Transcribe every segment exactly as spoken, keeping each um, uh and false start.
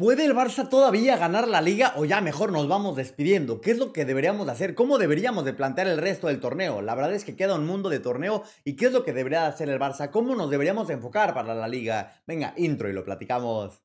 ¿Puede el Barça todavía ganar la Liga o ya mejor nos vamos despidiendo? ¿Qué es lo que deberíamos de hacer? ¿Cómo deberíamos de plantear el resto del torneo? La verdad es que queda un mundo de torneo y ¿qué es lo que debería hacer el Barça? ¿Cómo nos deberíamos de enfocar para la Liga? Venga, intro y lo platicamos.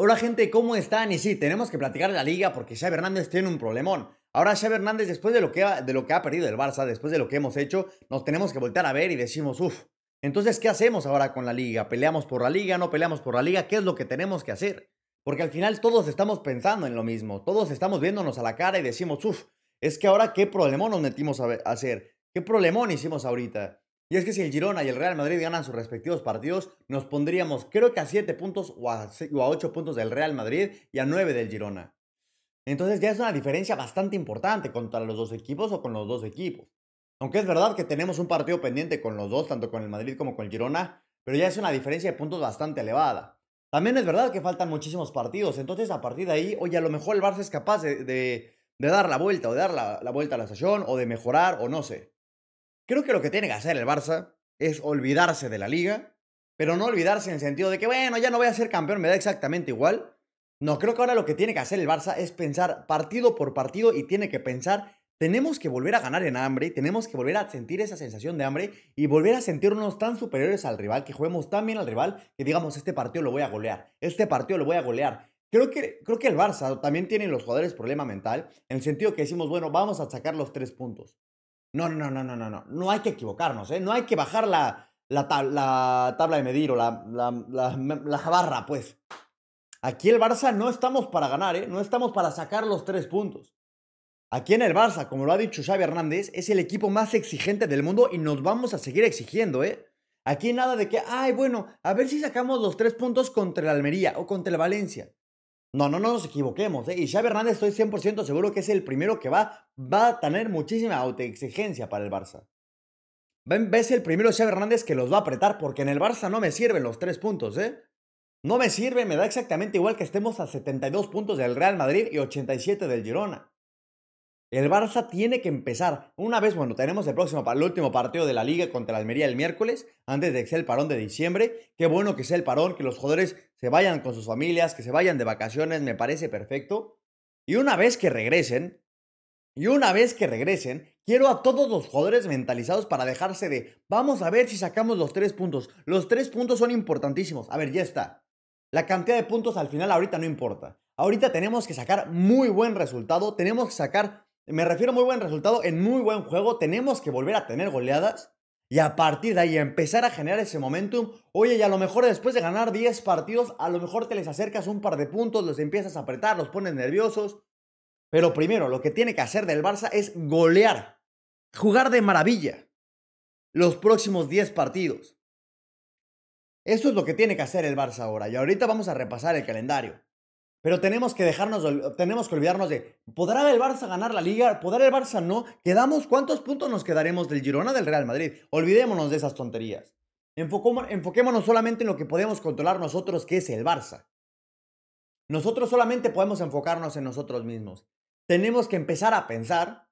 Hola gente, ¿cómo están? Y sí, tenemos que platicar de la Liga porque Xavi Hernández tiene un problemón. Ahora Xavi Hernández, después de lo, que ha, de lo que ha perdido el Barça, después de lo que hemos hecho, nos tenemos que voltear a ver y decimos, uff, entonces, ¿qué hacemos ahora con la Liga? ¿Peleamos por la Liga? ¿No peleamos por la Liga? ¿Qué es lo que tenemos que hacer? Porque al final todos estamos pensando en lo mismo, todos estamos viéndonos a la cara y decimos, uff, es que ahora qué problemón nos metimos a hacer, qué problemón hicimos ahorita. Y es que si el Girona y el Real Madrid ganan sus respectivos partidos, nos pondríamos creo que a siete puntos o a ocho puntos del Real Madrid y a nueve del Girona. Entonces ya es una diferencia bastante importante contra los dos equipos o con los dos equipos. Aunque es verdad que tenemos un partido pendiente con los dos, tanto con el Madrid como con el Girona, pero ya es una diferencia de puntos bastante elevada. También es verdad que faltan muchísimos partidos, entonces a partir de ahí, oye, a lo mejor el Barça es capaz de, de, de dar la vuelta o de dar la, la vuelta a la estación o de mejorar o no sé. Creo que lo que tiene que hacer el Barça es olvidarse de la Liga, pero no olvidarse en el sentido de que, bueno, ya no voy a ser campeón, me da exactamente igual. No, creo que ahora lo que tiene que hacer el Barça es pensar partido por partido y tiene que pensar, tenemos que volver a ganar en hambre, tenemos que volver a sentir esa sensación de hambre y volver a sentirnos tan superiores al rival, que juguemos tan bien al rival, que digamos, este partido lo voy a golear, este partido lo voy a golear. Creo que, creo que el Barça también tiene los jugadores problema mental, en el sentido que decimos, bueno, vamos a sacar los tres puntos. No, no, no, no, no, no, no hay que equivocarnos, ¿eh? No hay que bajar la, la, tab la tabla de medir o la, la, la, la barra, pues. Aquí el Barça no estamos para ganar, ¿eh? No estamos para sacar los tres puntos. Aquí en el Barça, como lo ha dicho Xavi Hernández, es el equipo más exigente del mundo y nos vamos a seguir exigiendo, ¿eh? Aquí nada de que, ay, bueno, a ver si sacamos los tres puntos contra el Almería o contra el Valencia. No, no, no nos equivoquemos, ¿eh? Y Xavi Hernández estoy cien por ciento seguro que es el primero que va, va a tener muchísima autoexigencia para el Barça. Ves el primero Xavi Hernández que los va a apretar porque en el Barça no me sirven los tres puntos, ¿eh? No me sirve, me da exactamente igual que estemos a setenta y dos puntos del Real Madrid y ochenta y siete del Girona. El Barça tiene que empezar. Una vez, bueno, tenemos el próximo, el último partido de la Liga contra el Almería el miércoles, antes de que sea el parón de diciembre. Qué bueno que sea el parón, que los jugadores se vayan con sus familias, que se vayan de vacaciones, me parece perfecto. Y una vez que regresen, y una vez que regresen, quiero a todos los jugadores mentalizados para dejarse de, vamos a ver si sacamos los tres puntos. Los tres puntos son importantísimos. A ver, ya está. La cantidad de puntos al final ahorita no importa. Ahorita tenemos que sacar muy buen resultado, tenemos que sacar... Me refiero a muy buen resultado, en muy buen juego, tenemos que volver a tener goleadas y a partir de ahí empezar a generar ese momentum. Oye, y a lo mejor después de ganar diez partidos, a lo mejor te les acercas un par de puntos, los empiezas a apretar, los pones nerviosos. Pero primero, lo que tiene que hacer del Barça es golear, jugar de maravilla los próximos diez partidos. Eso es lo que tiene que hacer el Barça ahora y ahorita vamos a repasar el calendario. Pero tenemos que dejarnos, tenemos que olvidarnos de, ¿podrá el Barça ganar la Liga? ¿Podrá el Barça no? ¿Quedamos? ¿Cuántos puntos nos quedaremos del Girona del Real Madrid? Olvidémonos de esas tonterías. Enfoquémonos solamente en lo que podemos controlar nosotros, que es el Barça. Nosotros solamente podemos enfocarnos en nosotros mismos. Tenemos que empezar a pensar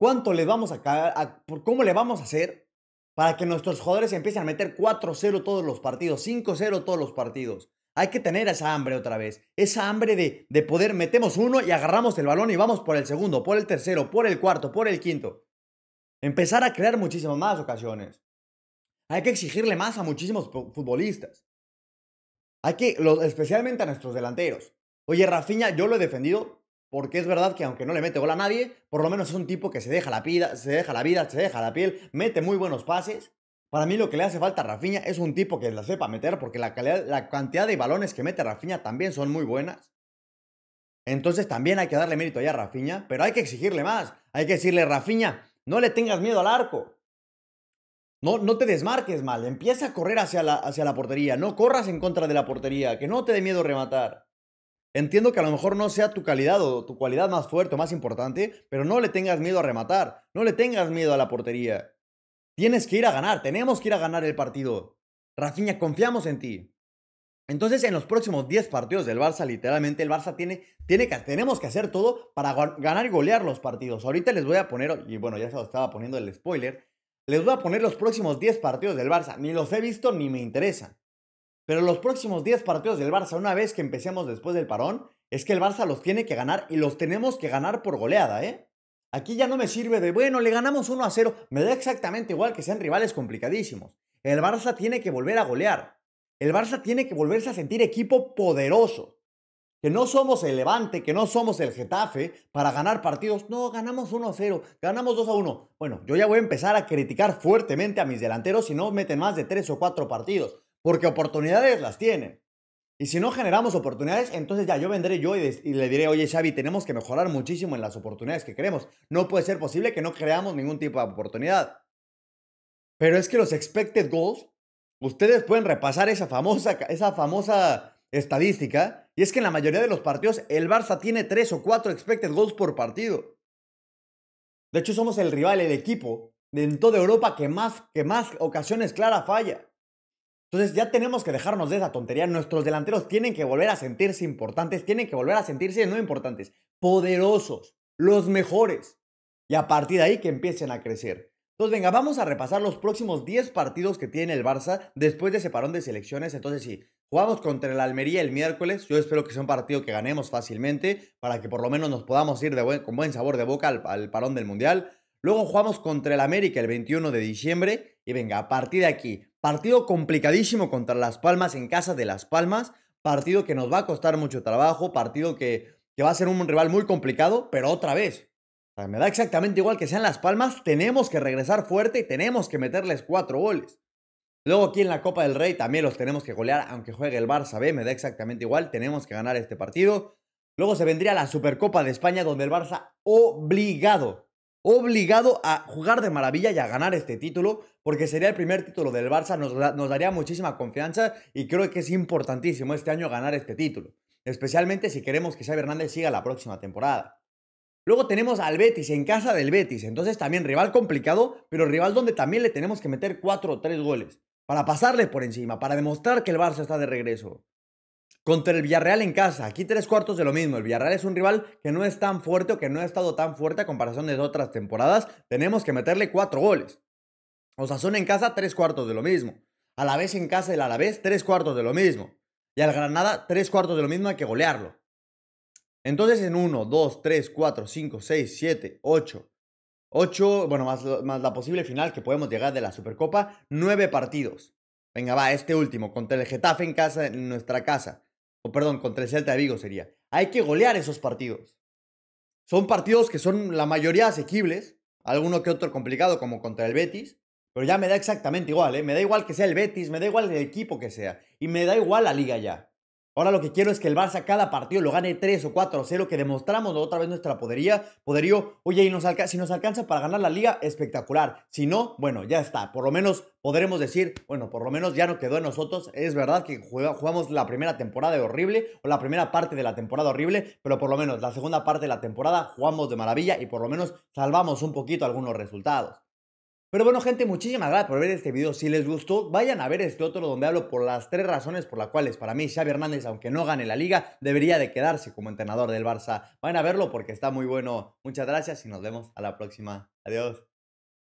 cuánto le vamos a caer, a, cómo le vamos a hacer para que nuestros jugadores empiecen a meter cuatro cero todos los partidos, cinco cero todos los partidos. Hay que tener esa hambre otra vez, esa hambre de, de poder, metemos uno y agarramos el balón y vamos por el segundo, por el tercero, por el cuarto, por el quinto. Empezar a crear muchísimas más ocasiones. Hay que exigirle más a muchísimos futbolistas. Hay que, los, especialmente a nuestros delanteros. Oye, Raphinha, yo lo he defendido porque es verdad que aunque no le mete gol a nadie, por lo menos es un tipo que se deja la vida, se deja la vida, se deja la piel, mete muy buenos pases. Para mí lo que le hace falta a Raphinha es un tipo que la sepa meter porque la, calidad, la cantidad de balones que mete Raphinha también son muy buenas. Entonces también hay que darle mérito ya a Raphinha, pero hay que exigirle más. Hay que decirle, Raphinha, no le tengas miedo al arco. No, no te desmarques mal, empieza a correr hacia la, hacia la portería, no corras en contra de la portería, que no te dé miedo rematar. Entiendo que a lo mejor no sea tu calidad o tu cualidad más fuerte o más importante, pero no le tengas miedo a rematar, no le tengas miedo a la portería. Tienes que ir a ganar, tenemos que ir a ganar el partido. Raphinha, confiamos en ti. Entonces, en los próximos diez partidos del Barça, literalmente el Barça tiene, tiene que, tenemos que hacer todo para ganar y golear los partidos. Ahorita les voy a poner, y bueno, ya se lo estaba poniendo el spoiler, les voy a poner los próximos diez partidos del Barça. Ni los he visto ni me interesan. Pero los próximos diez partidos del Barça, una vez que empecemos después del parón, es que el Barça los tiene que ganar y los tenemos que ganar por goleada, ¿eh? Aquí ya no me sirve de, bueno, le ganamos uno a cero. Me da exactamente igual que sean rivales complicadísimos. El Barça tiene que volver a golear. El Barça tiene que volverse a sentir equipo poderoso. Que no somos el Levante, que no somos el Getafe para ganar partidos. No, ganamos uno a cero, ganamos dos a uno. Bueno, yo ya voy a empezar a criticar fuertemente a mis delanteros si no meten más de tres o cuatro partidos. Porque oportunidades las tienen. Y si no generamos oportunidades, entonces ya yo vendré yo y, y le diré, oye Xavi, tenemos que mejorar muchísimo en las oportunidades que creemos. No puede ser posible que no creamos ningún tipo de oportunidad. Pero es que los expected goals, ustedes pueden repasar esa famosa, esa famosa estadística. Y es que en la mayoría de los partidos el Barça tiene tres o cuatro expected goals por partido. De hecho somos el rival, el equipo de toda Europa que más, que más ocasiones clara falla. Entonces ya tenemos que dejarnos de esa tontería. Nuestros delanteros tienen que volver a sentirse importantes, tienen que volver a sentirse no importantes, poderosos, los mejores. Y a partir de ahí que empiecen a crecer. Entonces venga, vamos a repasar los próximos diez partidos que tiene el Barça después de ese parón de selecciones. Entonces sí, jugamos contra el Almería el miércoles. Yo espero que sea un partido que ganemos fácilmente para que por lo menos nos podamos ir de buen, con buen sabor de boca al, al parón del Mundial. Luego jugamos contra el América el veintiuno de diciembre. Y venga, a partir de aquí, partido complicadísimo contra Las Palmas en casa de Las Palmas. Partido que nos va a costar mucho trabajo. Partido que, que va a ser un rival muy complicado, pero otra vez. O sea, me da exactamente igual que sean Las Palmas. Tenemos que regresar fuerte y tenemos que meterles cuatro goles. Luego aquí en la Copa del Rey también los tenemos que golear, aunque juegue el Barça B. Me da exactamente igual. Tenemos que ganar este partido. Luego se vendría la Supercopa de España donde el Barça obligado... obligado a jugar de maravilla y a ganar este título, porque sería el primer título del Barça, nos, nos daría muchísima confianza y creo que es importantísimo este año ganar este título, especialmente si queremos que Xavi Hernández siga la próxima temporada. Luego tenemos al Betis, en casa del Betis, entonces también rival complicado, pero rival donde también le tenemos que meter cuatro o tres goles, para pasarle por encima, para demostrar que el Barça está de regreso. Contra el Villarreal en casa, aquí tres cuartos de lo mismo. El Villarreal es un rival que no es tan fuerte o que no ha estado tan fuerte a comparación de otras temporadas. Tenemos que meterle cuatro goles. Osasuna en casa, tres cuartos de lo mismo. Alavés en casa, el Alavés, tres cuartos de lo mismo. Y al Granada, tres cuartos de lo mismo, hay que golearlo. Entonces en uno, dos, tres, cuatro, cinco, seis, siete, ocho. ocho, bueno, más, más la posible final que podemos llegar de la Supercopa, nueve partidos. Venga, va, este último, contra el Getafe en casa, en nuestra casa. O perdón, contra el Celta de Vigo sería. Hay que golear esos partidos. Son partidos que son la mayoría asequibles. Alguno que otro complicado como contra el Betis. Pero ya me da exactamente igual, ¿eh? Me da igual que sea el Betis, me da igual el equipo que sea. Y me da igual la Liga ya. Ahora lo que quiero es que el Barça cada partido lo gane tres o cuatro a cero. Que demostramos otra vez nuestra podería. Poderío, oye, y nos si nos alcanza para ganar la Liga, espectacular. Si no, bueno, ya está. Por lo menos podremos decir, bueno, por lo menos ya no quedó en nosotros. Es verdad que jugamos la primera temporada horrible. O la primera parte de la temporada horrible. Pero por lo menos la segunda parte de la temporada jugamos de maravilla. Y por lo menos salvamos un poquito algunos resultados. Pero bueno, gente, muchísimas gracias por ver este video. Si les gustó, vayan a ver este otro donde hablo por las tres razones por las cuales para mí Xavi Hernández, aunque no gane la Liga, debería de quedarse como entrenador del Barça. Vayan a verlo porque está muy bueno. Muchas gracias y nos vemos a la próxima. Adiós.